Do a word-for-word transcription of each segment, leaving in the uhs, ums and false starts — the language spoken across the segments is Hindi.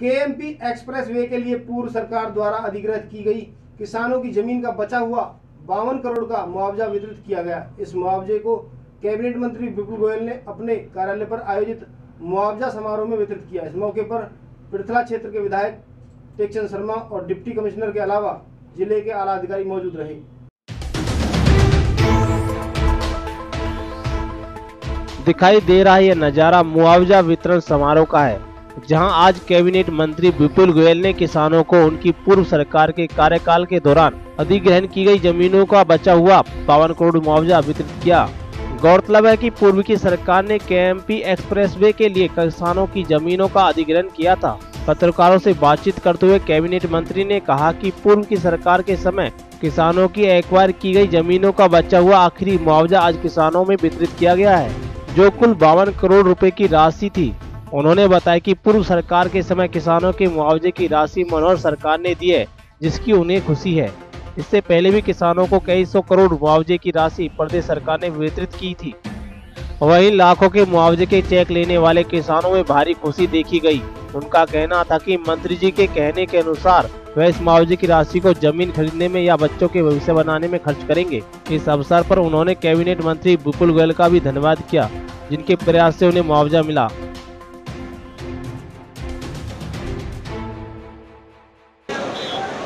केएमपी एक्सप्रेसवे के लिए पूर्व सरकार द्वारा अधिग्रहित की गई किसानों की जमीन का बचा हुआ बावन करोड़ का मुआवजा वितरित किया गया। इस मुआवजे को कैबिनेट मंत्री विपुल गोयल ने अपने कार्यालय पर आयोजित मुआवजा समारोह में वितरित किया। इस मौके पर पिर्थला क्षेत्र के विधायक टेक चंद शर्मा और डिप्टी कमिश्नर के अलावा जिले के आला अधिकारी मौजूद रहे। दिखाई दे रहा है यह नजारा मुआवजा वितरण समारोह का है, जहां आज कैबिनेट मंत्री विपुल गोयल ने किसानों को उनकी पूर्व सरकार के कार्यकाल के दौरान अधिग्रहण की गई जमीनों का बचा हुआ बावन करोड़ मुआवजा वितरित किया। गौरतलब है कि पूर्व की सरकार ने केएमपी एक्सप्रेसवे के लिए किसानों की जमीनों का अधिग्रहण किया था। पत्रकारों से बातचीत करते हुए कैबिनेट मंत्री ने कहा कि पूर्व की सरकार के समय किसानों की एक्वायर की गई जमीनों का बचा हुआ आखिरी मुआवजा आज किसानों में वितरित किया गया है, जो कुल बावन करोड़ रुपए की राशि थी। उन्होंने बताया कि पूर्व सरकार के समय किसानों के मुआवजे की राशि मनोहर सरकार ने दी है, जिसकी उन्हें खुशी है। इससे पहले भी किसानों को कई सौ करोड़ मुआवजे की राशि प्रदेश सरकार ने वितरित की थी। वहीं लाखों के मुआवजे के चेक लेने वाले किसानों में भारी खुशी देखी गई। उनका कहना था कि मंत्री जी के कहने के अनुसार वह इस मुआवजे की राशि को जमीन खरीदने में या बच्चों के भविष्य बनाने में खर्च करेंगे। इस अवसर पर उन्होंने कैबिनेट मंत्री बुकुल गोयल का भी धन्यवाद किया, जिनके प्रयास से उन्हें मुआवजा मिला।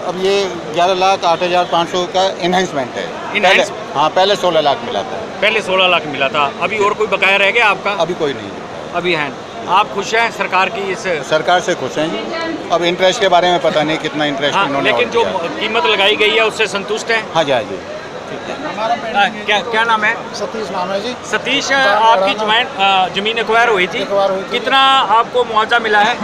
अब ये ग्यारह लाख आठ हजार पाँच सौ का इनहेंसमेंट है। इनहेंस पहले, हाँ पहले सोलह लाख मिला था पहले सोलह लाख मिला था। अभी और कोई बकाया रह गया आपका? अभी कोई नहीं, अभी है। आप खुश हैं सरकार की इस सरकार से खुश हैं जी? अब इंटरेस्ट के बारे में पता नहीं कितना इंटरेस्ट हाँ, इन्होंने, लेकिन जो कीमत लगाई गई है उससे संतुष्ट हैं? हाँ जी, हाँ जी। आ, क्या क्या नाम है? सतीश मानोर जी। सतीश, आपकी जमीन जमीन एक्वायर हुई थी, कितना आपको मुआवजा मिला है?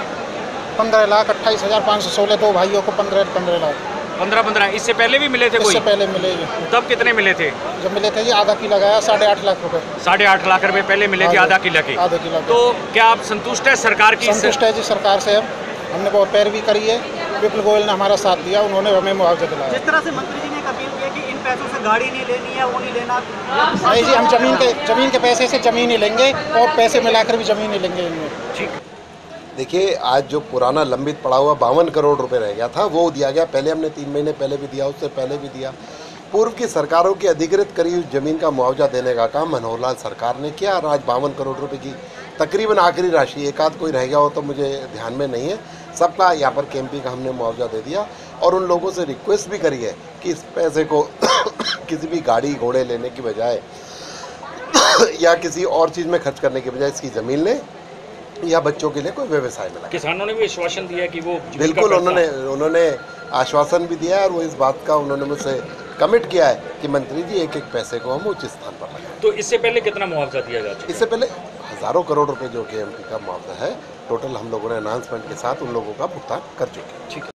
पंद्रह लाख अट्ठाईस हजार पाँच सौ सोलह दो भाइयों को पंद्रह पंद्रह लाख पंद्रह पंद्रह इससे पहले भी मिले थे? इससे पहले मिले जी। तब कितने मिले थे? जब मिले थे जी आधा किला गया साढ़े आठ लाख रुपए। साढ़े आठ लाख रुपए पहले मिले थे आधा किला के। आधा किला। तो क्या आप संतुष्ट है सरकार की? संतुष्ट है जी सरकार से। हम हमने बहुत पैरवी करी है, विपुल गोयल ने हमारा साथ दिया, उन्होंने हमें मुआवजा दिलाया। जिस तरह से मंत्री जी ने अपील किया कि इन पैसों से गाड़ी नहीं लेनी है, वो नहीं लेना, नहीं जी हम जमीन के जमीन के पैसे से जमीन ही लेंगे और पैसे मिलाकर भी जमीन ही लेंगे इनमें। ठीक, देखिए आज जो पुराना लंबित पड़ा हुआ बावन करोड़ रुपए रह गया था वो दिया गया। पहले हमने तीन महीने पहले भी दिया, उससे पहले भी दिया। पूर्व की सरकारों की अधिकृत करी हुई जमीन का मुआवजा देने का काम मनोहर लाल सरकार ने किया और आज बावन करोड़ रुपए की तकरीबन आखिरी राशि, एक आध कोई रह गया हो तो मुझे ध्यान में नहीं है, सबका यहाँ पर केएमपी का हमने मुआवजा दे दिया। और उन लोगों से रिक्वेस्ट भी करी है कि इस पैसे को किसी भी गाड़ी घोड़े लेने की बजाय या किसी और चीज़ में खर्च करने की बजाय इसकी ज़मीन लें या बच्चों के लिए कोई व्यवसाय मिला। किसानों ने भी आश्वासन दिया कि वो बिल्कुल उन्होंने उन्होंने आश्वासन भी दिया है और वो इस बात का उन्होंने मुझसे कमिट किया है कि मंत्री जी एक एक पैसे को हम उच्च स्थान पर लगाएं। तो इससे पहले कितना मुआवजा दिया जाता है? इससे पहले हज़ारों करोड़ रुपए जो के एम पी का मुआवजा है टोटल हम लोगों ने अनाउंसमेंट के साथ उन लोगों का भुगतान कर चुके हैं। ठीक है।